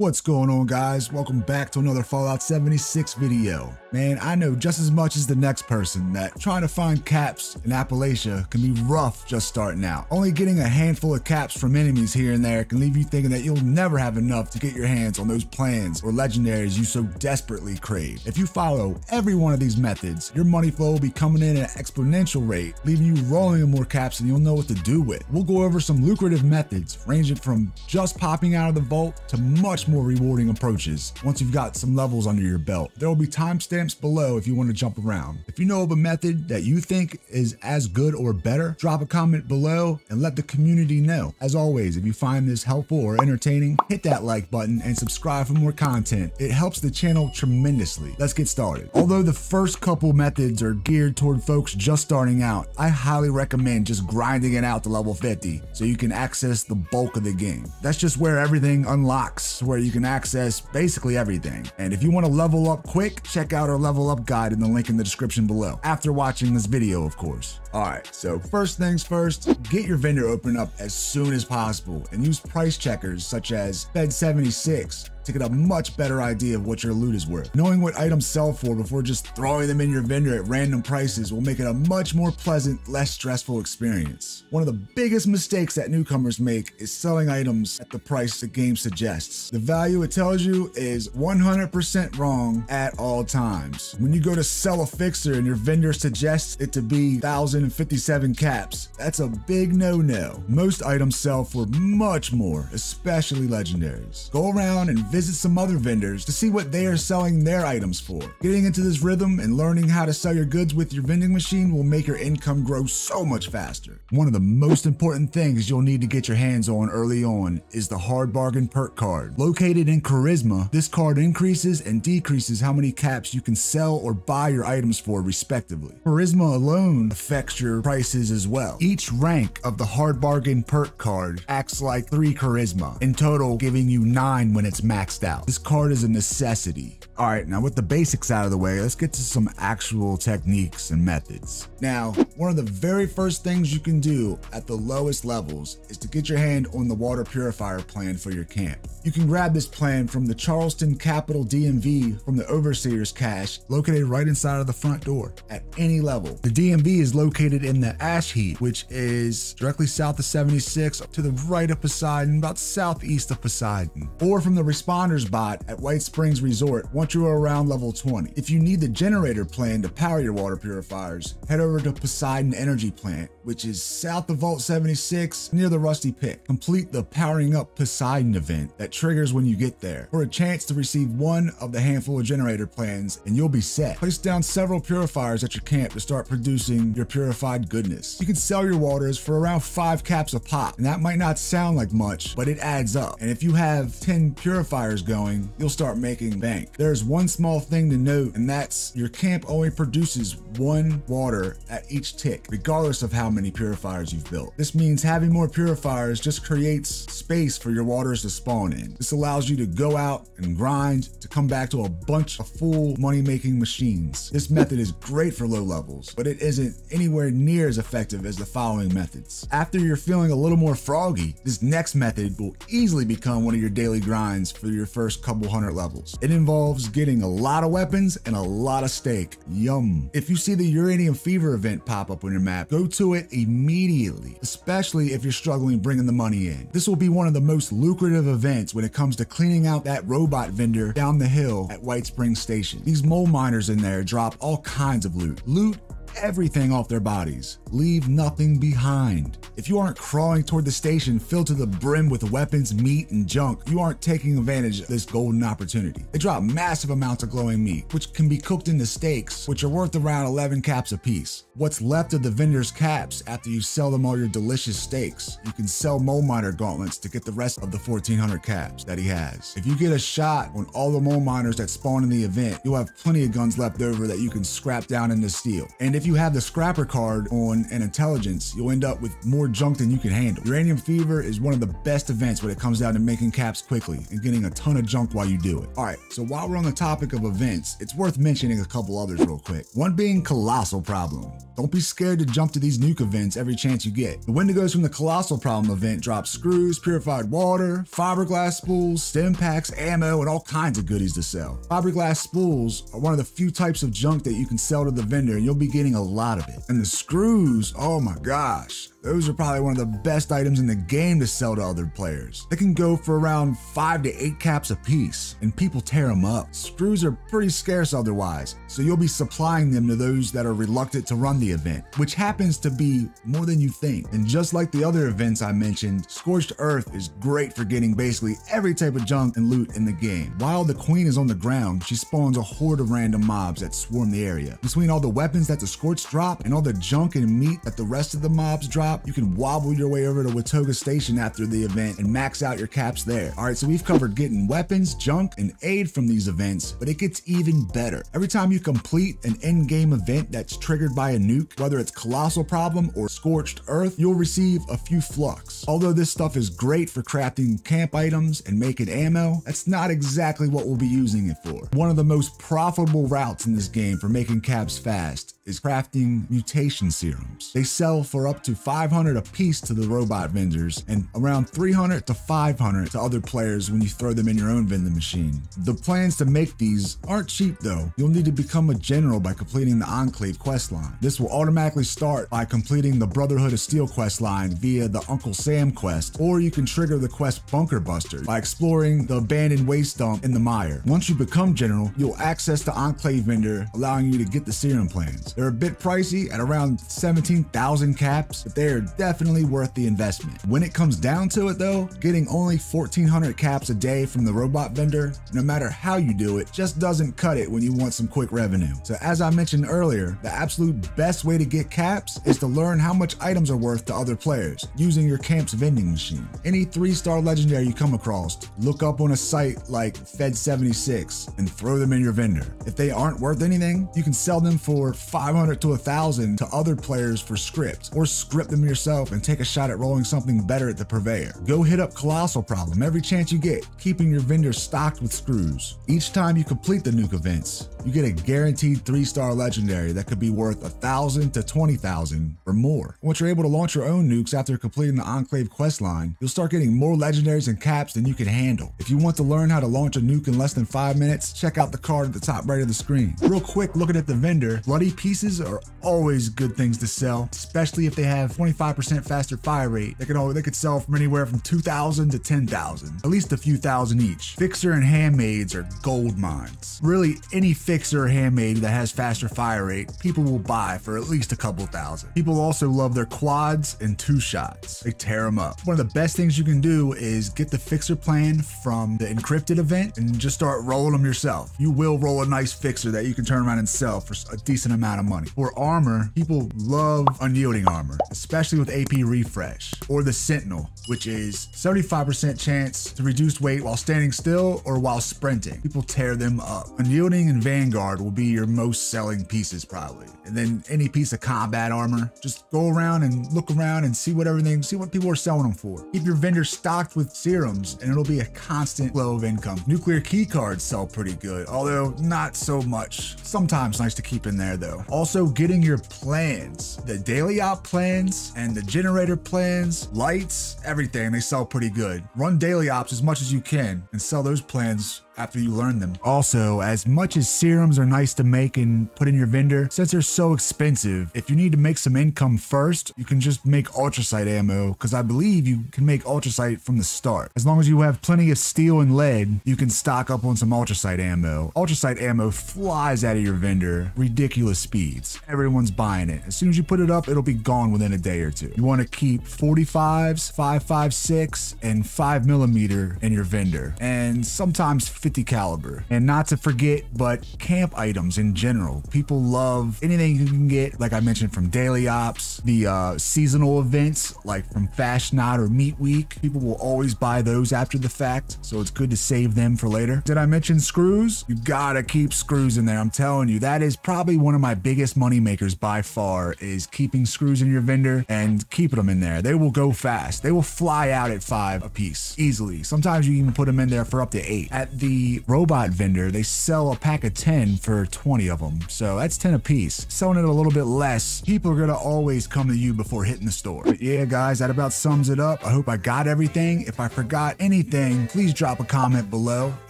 What's going on, guys? Welcome back to another Fallout 76 video. Man, I know just as much as the next person that trying to find caps in Appalachia can be rough just starting out. Only getting a handful of caps from enemies here and there can leave you thinking that you'll never have enough to get your hands on those plans or legendaries you so desperately crave. If you follow every one of these methods, your money flow will be coming in at an exponential rate, leaving you rolling in more caps than you'll know what to do with. We'll go over some lucrative methods, ranging from just popping out of the vault to much more rewarding approaches once you've got some levels under your belt. There will be timestamps below if you want to jump around. If you know of a method that you think is as good or better, drop a comment below and let the community know. As always, if you find this helpful or entertaining, hit that like button and subscribe for more content. It helps the channel tremendously. Let's get started. Although the first couple methods are geared toward folks just starting out, I highly recommend just grinding it out to level 50 so you can access the bulk of the game. That's just where everything unlocks, where you can access basically everything. And if you want to level up quick, check out our level up guide in the link in the description below after watching this video, of course. All right, so first things first, get your vendor open up as soon as possible and use price checkers such as Fed76 to get a much better idea of what your loot is worth. Knowing what items sell for before just throwing them in your vendor at random prices will make it a much more pleasant, less stressful experience. One of the biggest mistakes that newcomers make is selling items at the price the game suggests. The value it tells you is 100% wrong at all times. When you go to sell a fixer and your vendor suggests it to be 1,057 caps, that's a big no-no. Most items sell for much more, especially legendaries. Go around and visit some other vendors to see what they are selling their items for. Getting into this rhythm and learning how to sell your goods with your vending machine will make your income grow so much faster. One of the most important things you'll need to get your hands on early on is the Hard Bargain perk card. Located in Charisma, this card increases and decreases how many caps you can sell or buy your items for respectively. Charisma alone affects your prices as well. Each rank of the Hard Bargain perk card acts like 3 Charisma, in total giving you 9 when it's maxed out. This card is a necessity. All right, now with the basics out of the way, let's get to some actual techniques and methods. Now, one of the very first things you can do at the lowest levels is to get your hand on the water purifier plan for your camp. You can grab this plan from the Charleston Capital DMV from the Overseer's cache, located right inside of the front door at any level. The DMV is located in the Ash Heap, which is directly south of 76 to the right of Poseidon, about southeast of Poseidon, or from the Responders bot at White Springs Resort once you are around level 20. If you need the generator plan to power your water purifiers, head over to Poseidon Energy Plant, which is south of Vault 76 near the Rusty Pick. Complete the Powering Up Poseidon event that triggers when you get there for a chance to receive one of the handful of generator plans and you'll be set. Place down several purifiers at your camp to start producing your purified goodness. You can sell your waters for around 5 caps a pop, and that might not sound like much, but it adds up. And if you have 10 purifiers going, you'll start making bank. There's one small thing to note, and that's your camp only produces 1 water at each tick, regardless of how many purifiers you've built. This means having more purifiers just creates space for your waters to spawn in. This allows you to go out and grind to come back to a bunch of full money-making machines. This method is great for low levels, but it isn't anywhere near as effective as the following methods. After you're feeling a little more froggy, this next method will easily become one of your daily grinds for your first couple hundred levels. It involves getting a lot of weapons and a lot of steak. Yum. If you see the Uranium Fever event pop up on your map, go to it immediately, especially if you're struggling bringing the money in. This will be one of the most lucrative events when it comes to cleaning out that robot vendor down the hill at White Springs Station. These mole miners in there drop all kinds of loot. Loot everything off their bodies. Leave nothing behind. If you aren't crawling toward the station filled to the brim with weapons, meat, and junk, you aren't taking advantage of this golden opportunity. They drop massive amounts of glowing meat, which can be cooked into steaks, which are worth around 11 caps a piece. What's left of the vendor's caps after you sell them all your delicious steaks, you can sell mole miner gauntlets to get the rest of the 1,400 caps that he has. If you get a shot on all the mole miners that spawn in the event, you'll have plenty of guns left over that you can scrap down into steel. And if you have the scrapper card on an intelligence, you'll end up with more junk than you can handle. Uranium Fever is one of the best events when it comes down to making caps quickly and getting a ton of junk while you do it. All right, so while we're on the topic of events, it's worth mentioning a couple others real quick. One being Colossal Problem. Don't be scared to jump to these nuke events every chance you get. The Wendigos from the Colossal Problem event drop screws, purified water, fiberglass spools, stim packs, ammo, and all kinds of goodies to sell. Fiberglass spools are one of the few types of junk that you can sell to the vendor, and you'll be getting a lot of it. And the screws, oh my gosh, those are probably one of the best items in the game to sell to other players. They can go for around 5 to 8 caps a piece, and people tear them up. Screws are pretty scarce otherwise, so you'll be supplying them to those that are reluctant to run the event, which happens to be more than you think. And just like the other events I mentioned, Scorched Earth is great for getting basically every type of junk and loot in the game. While the queen is on the ground, she spawns a horde of random mobs that swarm the area. Between all the weapons that the Scorched drop and all the junk and meat that the rest of the mobs drop, you can wobble your way over to Watoga Station after the event and max out your caps there. All right, so we've covered getting weapons, junk, and aid from these events, but it gets even better. Every time you complete an in-game event that's triggered by a nuke, whether it's Colossal Problem or Scorched Earth, you'll receive a few flux. Although this stuff is great for crafting camp items and making ammo, that's not exactly what we'll be using it for. One of the most profitable routes in this game for making caps fast is crafting mutation serums. They sell for up to 500 a piece to the robot vendors and around 300 to 500 to other players when you throw them in your own vending machine. The plans to make these aren't cheap though. You'll need to become a general by completing the Enclave questline. This will automatically start by completing the Brotherhood of Steel questline via the Uncle Sam quest, or you can trigger the quest Bunker Buster by exploring the abandoned waste dump in the Mire. Once you become general, you'll access the Enclave vendor, allowing you to get the serum plans. They're a bit pricey at around 17,000 caps, but they're definitely worth the investment. When it comes down to it though, getting only 1,400 caps a day from the robot vendor, no matter how you do it, just doesn't cut it when you want some quick revenue. So as I mentioned earlier, the absolute best way to get caps is to learn how much items are worth to other players using your camp's vending machine. Any 3-star legendary you come across, look up on a site like Fed76 and throw them in your vendor. If they aren't worth anything, you can sell them for 500 to 1,000 to other players for script, or script them yourself and take a shot at rolling something better at the purveyor. Go hit up Colossal Problem every chance you get, keeping your vendor stocked with screws. Each time you complete the nuke events, you get a guaranteed 3-star legendary that could be worth 1,000 to 20,000 or more. Once you're able to launch your own nukes after completing the Enclave questline, you'll start getting more legendaries and caps than you can handle. If you want to learn how to launch a nuke in less than 5 minutes, check out the card at the top right of the screen. Real quick, looking at the vendor, bloody pieces are always good things to sell, especially if they have 25% faster fire rate. They could sell from anywhere from 2,000 to 10,000, at least a few thousand each. Fixer and handmaids are gold mines. Really, any fixer or handmaid that has faster fire rate, people will buy for at least a couple thousand. People also love their quads and 2-shots. They tear them up. One of the best things you can do is get the fixer plan from the encrypted event and just start rolling them yourself. You will roll a nice fixer that you can turn around and sell for a decent amount of money. For armor, people love unyielding armor, especially with AP refresh, or the Sentinel, which is 75% chance to reduce weight while standing still or while sprinting. People tear them up. Unyielding and Vanguard will be your most selling pieces probably. And then any piece of combat armor, just go around and look around and see what people are selling them for. Keep your vendor stocked with serums and it'll be a constant flow of income. Nuclear key cards sell pretty good, although not so much. Sometimes nice to keep in there though. Also getting your plans, the daily op plans, and the generator plans, lights, everything, they sell pretty good. Run daily ops as much as you can and sell those plans after you learn them. Also, as much as serums are nice to make and put in your vendor, since they're so expensive, if you need to make some income first, you can just make ultracite ammo, because I believe you can make ultracite from the start. As long as you have plenty of steel and lead, you can stock up on some ultracite ammo. Ultracite ammo flies out of your vendor, ridiculous speeds. Everyone's buying it. As soon as you put it up, it'll be gone within a day or two. You want to keep 45s, 5.56, and 5mm in your vendor, and sometimes 50 .50 caliber. And not to forget, but camp items in general. People love anything you can get, like I mentioned, from daily ops, the seasonal events, like from Fasnacht or Meat Week. People will always buy those after the fact, so it's good to save them for later. Did I mention screws? You gotta keep screws in there. I'm telling you, that is probably one of my biggest money makers by far, is keeping screws in your vendor and keeping them in there. They will go fast. They will fly out at 5 a piece easily. Sometimes you even put them in there for up to 8. At the robot vendor, they sell a pack of 10 for 20 of them. So that's 10 a piece. Selling it a little bit less, people are gonna always come to you before hitting the store. But yeah, guys, that about sums it up. I hope I got everything. If I forgot anything, please drop a comment below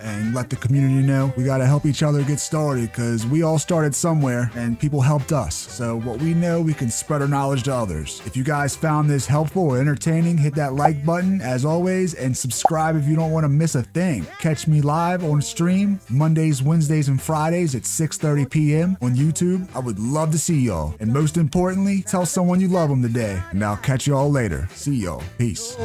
and let the community know. We gotta help each other get started, because we all started somewhere and people helped us. So what we know, we can spread our knowledge to others. If you guys found this helpful or entertaining, hit that like button as always, and subscribe if you don't want to miss a thing. Catch me live on stream Mondays, Wednesdays, and Fridays at 6:30 p.m. on YouTube. I would love to see y'all. And most importantly, tell someone you love them today. And I'll catch y'all later. See y'all. Peace.